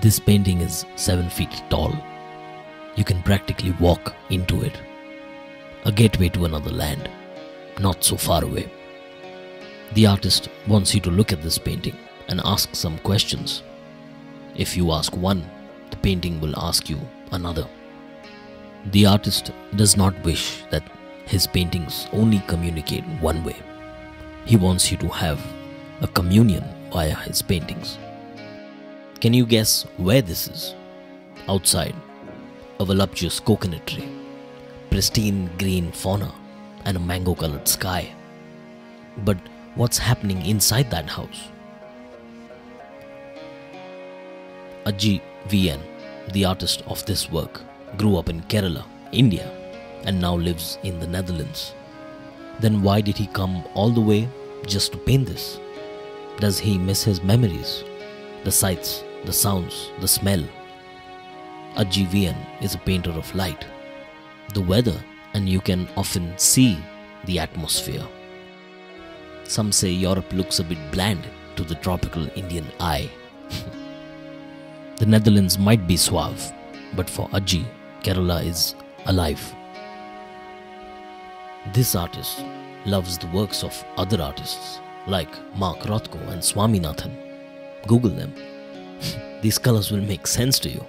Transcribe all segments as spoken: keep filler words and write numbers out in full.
This painting is seven feet tall. You can practically walk into it. A gateway to another land, not so far away. The artist wants you to look at this painting and ask some questions. If you ask one, the painting will ask you another. The artist does not wish that his paintings only communicate one way. He wants you to have a communion via his paintings. Can you guess where this is? Outside, a voluptuous coconut tree, pristine green fauna, and a mango-colored sky. But what's happening inside that house? Aji V N, the artist of this work, grew up in Kerala, India, and now lives in the Netherlands. Then why did he come all the way just to paint this? Does he miss his memories, the sights, the sounds, the smell? Aji V N is a painter of light, the weather, and you can often see the atmosphere. Some say Europe looks a bit bland to the tropical Indian eye. The Netherlands might be suave, but for Aji, Kerala is alive. This artist loves the works of other artists like Mark Rothko and Swaminathan. Google them. These colors will make sense to you.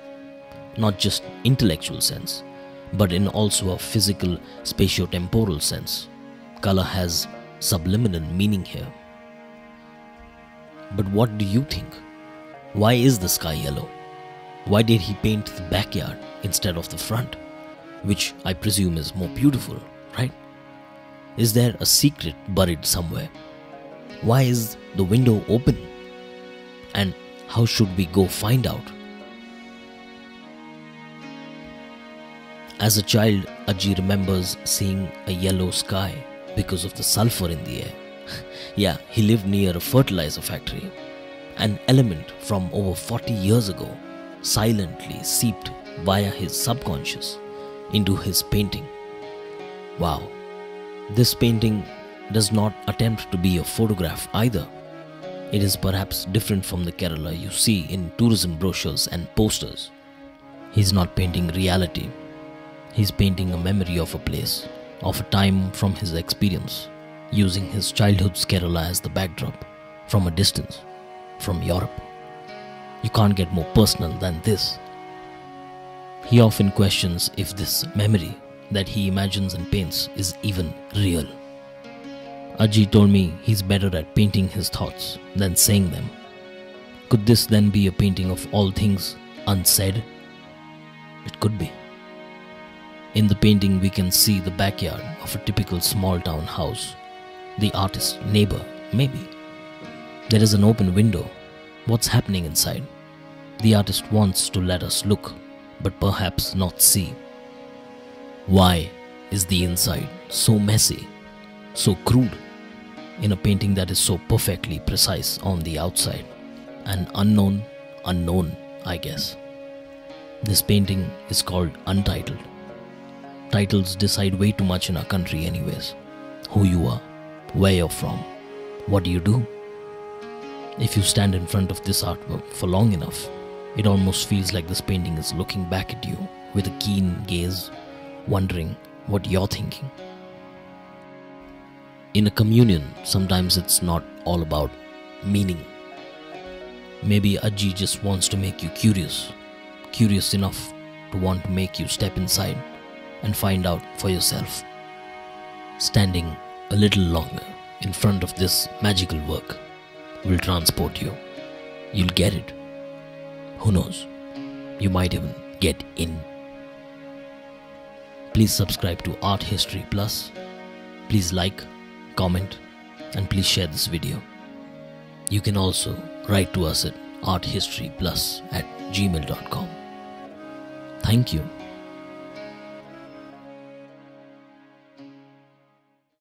Not just intellectual sense, but in also a physical, spatio-temporal sense. Color has subliminal meaning here. But what do you think? Why is the sky yellow? Why did he paint the backyard instead of the front, which I presume is more beautiful, right? Is there a secret buried somewhere? Why is the window open? And how should we go find out? As a child, Aji remembers seeing a yellow sky because of the sulfur in the air. Yeah, he lived near a fertilizer factory. An element from over forty years ago silently seeped via his subconscious into his painting. Wow, this painting does not attempt to be a photograph either. It is perhaps different from the Kerala you see in tourism brochures and posters. He's not painting reality. He's painting a memory of a place, of a time from his experience, using his childhood's Kerala as the backdrop, from a distance, from Europe. You can't get more personal than this. He often questions if this memory that he imagines and paints is even real. Aji told me he's better at painting his thoughts than saying them. Could this then be a painting of all things unsaid? It could be. In the painting, we can see the backyard of a typical small town house. The artist's neighbor, maybe. There is an open window. What's happening inside? The artist wants to let us look, but perhaps not see. Why is the inside so messy, so crude, in a painting that is so perfectly precise on the outside? An unknown unknown, I guess. This painting is called Untitled. Titles decide way too much in our country anyways. Who you are, where you're from, what do you do? If you stand in front of this artwork for long enough, it almost feels like this painting is looking back at you with a keen gaze, wondering what you're thinking. In a communion, sometimes it's not all about meaning. Maybe Aji just wants to make you curious, curious enough to want to make you step inside and find out for yourself. Standing a little longer in front of this magical work will transport you. You'll get it. Who knows? You might even get in. Please subscribe to Art History Plus. Please like, comment, and please share this video. You can also write to us at arthistoryplus at gmail dot com. Thank you.